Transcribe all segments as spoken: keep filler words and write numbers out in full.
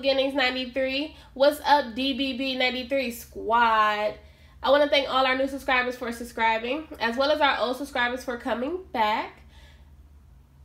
Beginnings ninety-three. What's up, D B B ninety-three squad? I want to thank all our new subscribers for subscribing, as well as our old subscribers for coming back.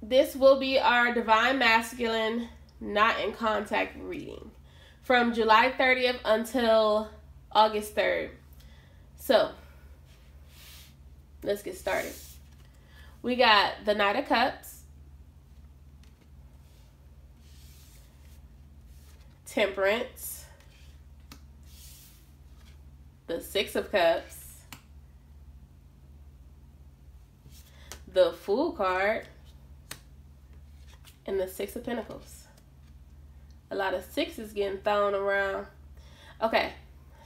This will be our Divine Masculine Not in Contact reading from July thirtieth until August third. So, let's get started. We got the Knight of Cups, Temperance, the Six of Cups, the Fool card, and the Six of Pentacles. A lot of sixes getting thrown around. Okay,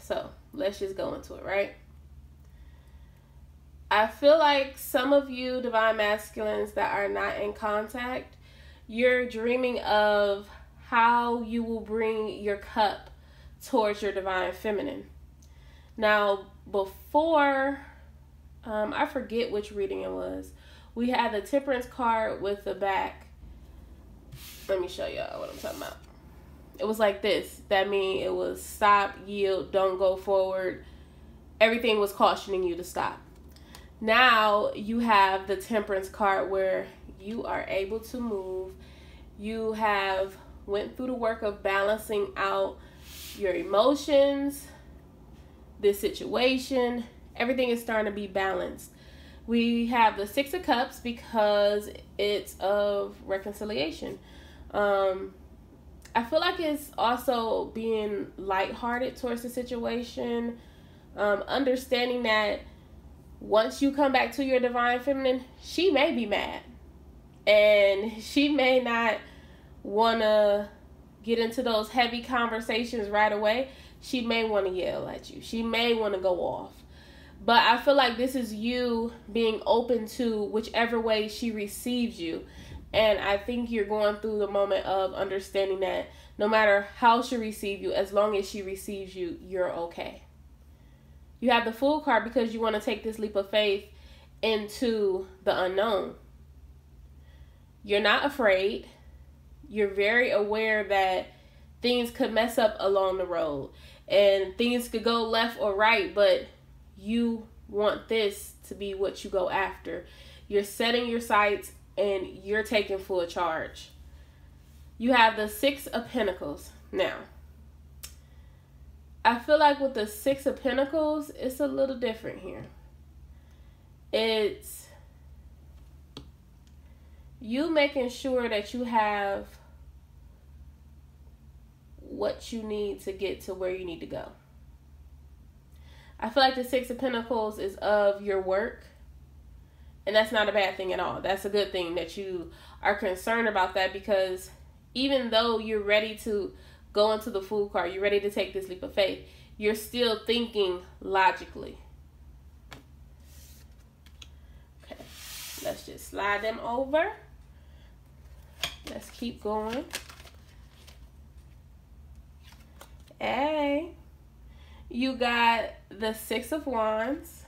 so let's just go into it, right? I feel like some of you Divine Masculines that are not in contact, you're dreaming of how you will bring your cup towards your Divine Feminine. Now, before, um, I forget which reading it was, we had the Temperance card with the back. Let me show y'all what I'm talking about. It was like this. That means it was stop, yield, don't go forward. Everything was cautioning you to stop. Now you have the Temperance card where you are able to move. You have went through the work of balancing out your emotions, this situation. Everything is starting to be balanced. We have the Six of Cups because it's of reconciliation. Um, I feel like it's also being lighthearted towards the situation. Um, understanding that once you come back to your Divine Feminine, she may be mad. And she may not want to get into those heavy conversations right away. She may want to yell at you. She may want to go off. But I feel like this is you being open to whichever way she receives you. And I think you're going through the moment of understanding that no matter how she receives you, as long as she receives you, you're okay. You have the Fool card because you want to take this leap of faith into the unknown. You're not afraid. You're very aware that things could mess up along the road and things could go left or right, but you want this to be what you go after. You're setting your sights and you're taking full charge. You have the Six of Pentacles. Now, I feel like with the Six of Pentacles, it's a little different here. It's you making sure that you have what you need to get to where you need to go. I feel like the Six of Pentacles is of your work. And that's not a bad thing at all. That's a good thing that you are concerned about that, because even though you're ready to go into the Fool card, you're ready to take this leap of faith, you're still thinking logically. Okay, let's just slide them over. Let's keep going. Hey, you got the Six of Wands,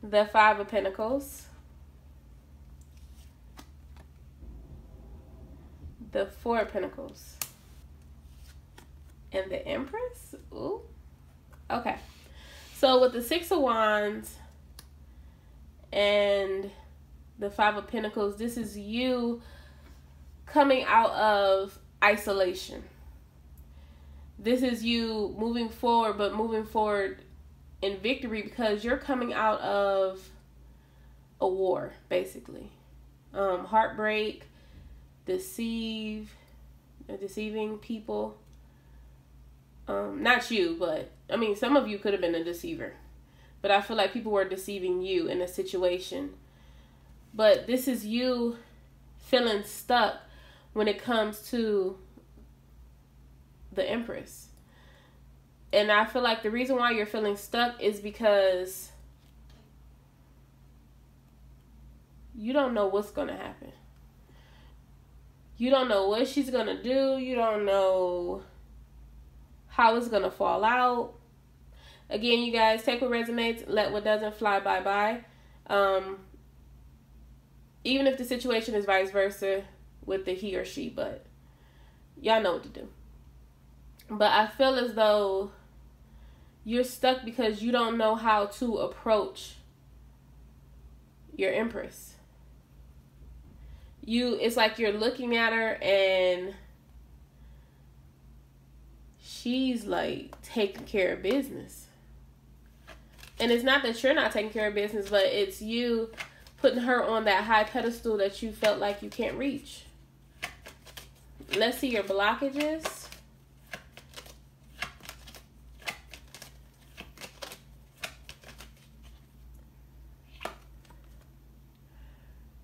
the Five of Pentacles, the Four of Pentacles, and the Empress. Ooh. Okay. So with the Six of Wands and the Five of Pentacles, this is you coming out of isolation. This is you moving forward, but moving forward in victory, because you're coming out of a war, basically. Um, heartbreak, deceive, deceiving people. Um, not you, but I mean, some of you could have been a deceiver, but I feel like people were deceiving you in a situation. But this is you feeling stuck when it comes to the Empress. And I feel like the reason why you're feeling stuck is because you don't know what's going to happen. You don't know what she's going to do. You don't know how it's going to fall out. Again, you guys, take what resonates, let what doesn't fly bye-bye. Um, even if the situation is vice versa, with the he or she, but y'all know what to do. But I feel as though you're stuck because you don't know how to approach your Empress. You, it's like you're looking at her and she's like taking care of business. And it's not that you're not taking care of business, but it's you putting her on that high pedestal that you felt like you can't reach. Let's see your blockages.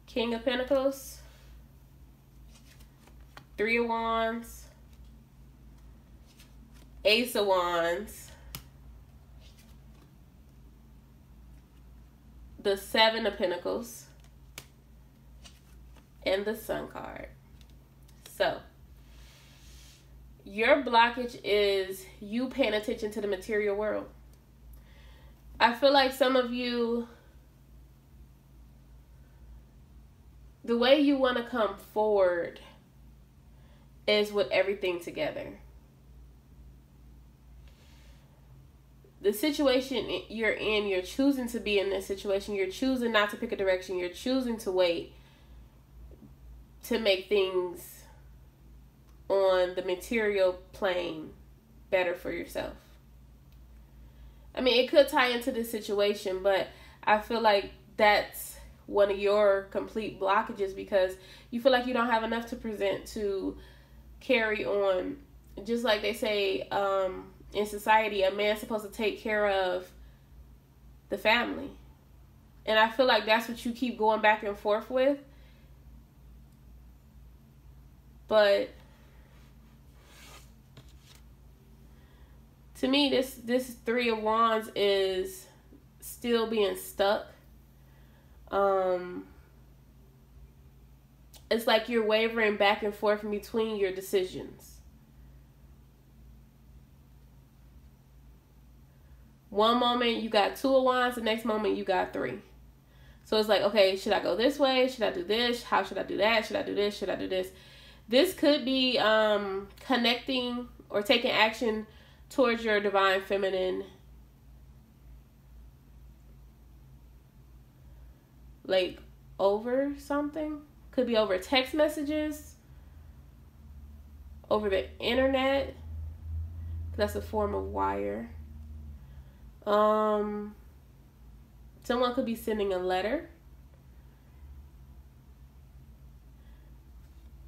King of Pentacles, Three of Wands, Ace of Wands, the Seven of Pentacles, and the Sun card. So, your blockage is you paying attention to the material world. I feel like some of you, the way you want to come forward is with everything together. The situation you're in, you're choosing to be in this situation. You're choosing not to pick a direction. You're choosing to wait to make things on the material plane better for yourself. I mean, it could tie into this situation, but I feel like that's one of your complete blockages, because you feel like you don't have enough to present to carry on. Just like they say um, in society, a man's supposed to take care of the family. And I feel like that's what you keep going back and forth with. But to me, this, this Three of Wands is still being stuck. Um, it's like you're wavering back and forth in between your decisions. One moment you got Two of Wands, the next moment you got three. So it's like, okay, should I go this way? Should I do this? How should I do that? Should I do this? Should I do this? This could be um, connecting or taking action towards your divine feminine like over something. Could be over text messages, over the internet. That's a form of wire. Um, someone could be sending a letter.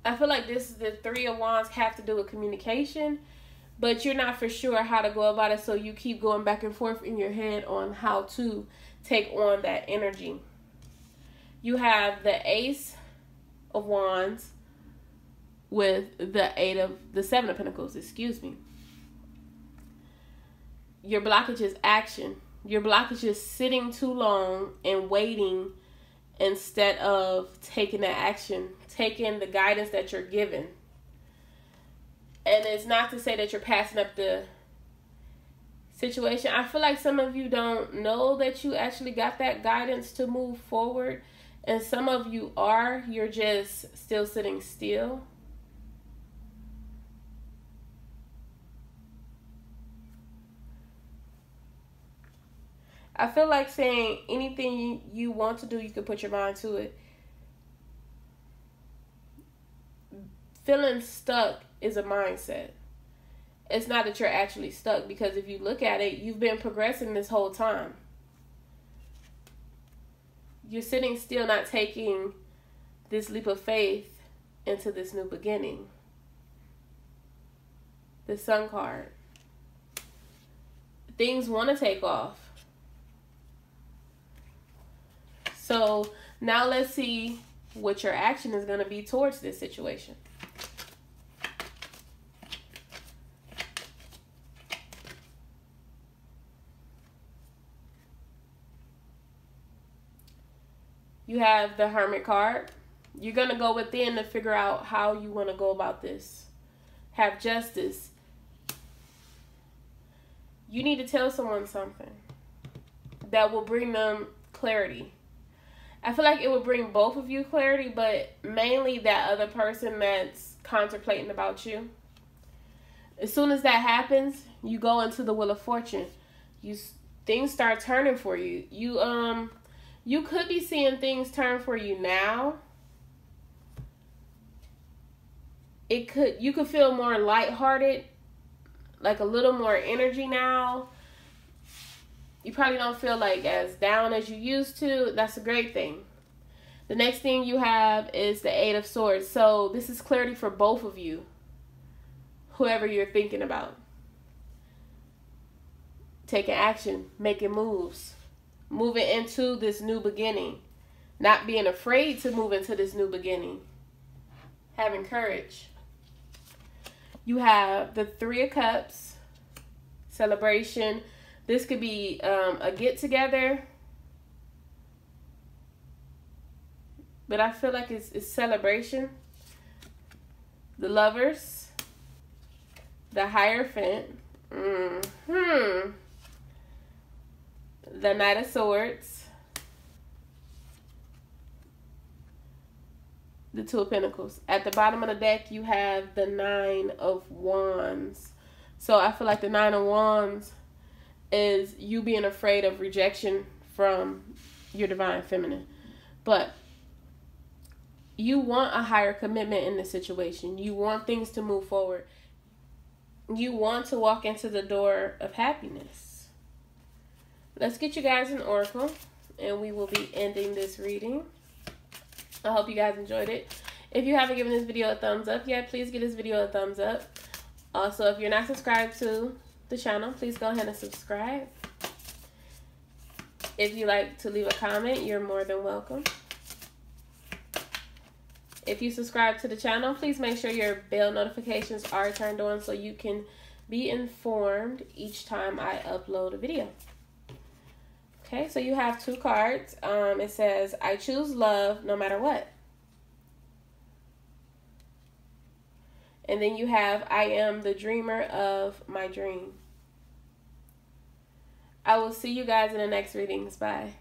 I feel like this is the Three of Wands have to do with communication, but you're not for sure how to go about it, so you keep going back and forth in your head on how to take on that energy. You have the Ace of Wands with the eight of the Seven of Pentacles, excuse me. Your blockage is action. Your blockage is sitting too long and waiting instead of taking that action, taking the guidance that you're given. And it's not to say that you're passing up the situation. I feel like some of you don't know that you actually got that guidance to move forward. And some of you are, you're just still sitting still. I feel like saying anything you want to do, you can put your mind to it. Feeling stuck is a mindset. It's not that you're actually stuck, because if you look at it, you've been progressing this whole time. You're sitting still, not taking this leap of faith into this new beginning. The Sun card. Things want to take off. So now let's see what your action is going to be towards this situation. You have the Hermit card. You're going to go within to figure out how you want to go about this. Have justice. You need to tell someone something that will bring them clarity. I feel like it would bring both of you clarity, but mainly that other person that's contemplating about you. As soon as that happens, you go into the Wheel of Fortune. You things start turning for you. You um you could be seeing things turn for you now. It could you could feel more lighthearted, like a little more energy now. You probably don't feel like as down as you used to. That's a great thing. The next thing you have is the Eight of Swords. So this is clarity for both of you, whoever you're thinking about. Taking action, making moves, moving into this new beginning, not being afraid to move into this new beginning, having courage. You have the Three of Cups, celebration. This could be um, a get-together, but I feel like it's, it's celebration. The Lovers, the Hierophant, mm-hmm. the Knight of Swords, the Two of Pentacles. At the bottom of the deck, you have the Nine of Wands. So I feel like the Nine of Wands is you being afraid of rejection from your divine feminine. But you want a higher commitment in this situation. You want things to move forward. You want to walk into the door of happiness. Let's get you guys an oracle, and we will be ending this reading. I hope you guys enjoyed it. If you haven't given this video a thumbs up yet, please give this video a thumbs up. Also, if you're not subscribed to the channel, please go ahead and subscribe. If you like to leave a comment, you're more than welcome. If you subscribe to the channel, please make sure your bell notifications are turned on so you can be informed each time I upload a video. Okay, so you have two cards. Um, it says, I choose love no matter what. And then you have, I am the dreamer of my dream. I will see you guys in the next readings. Bye.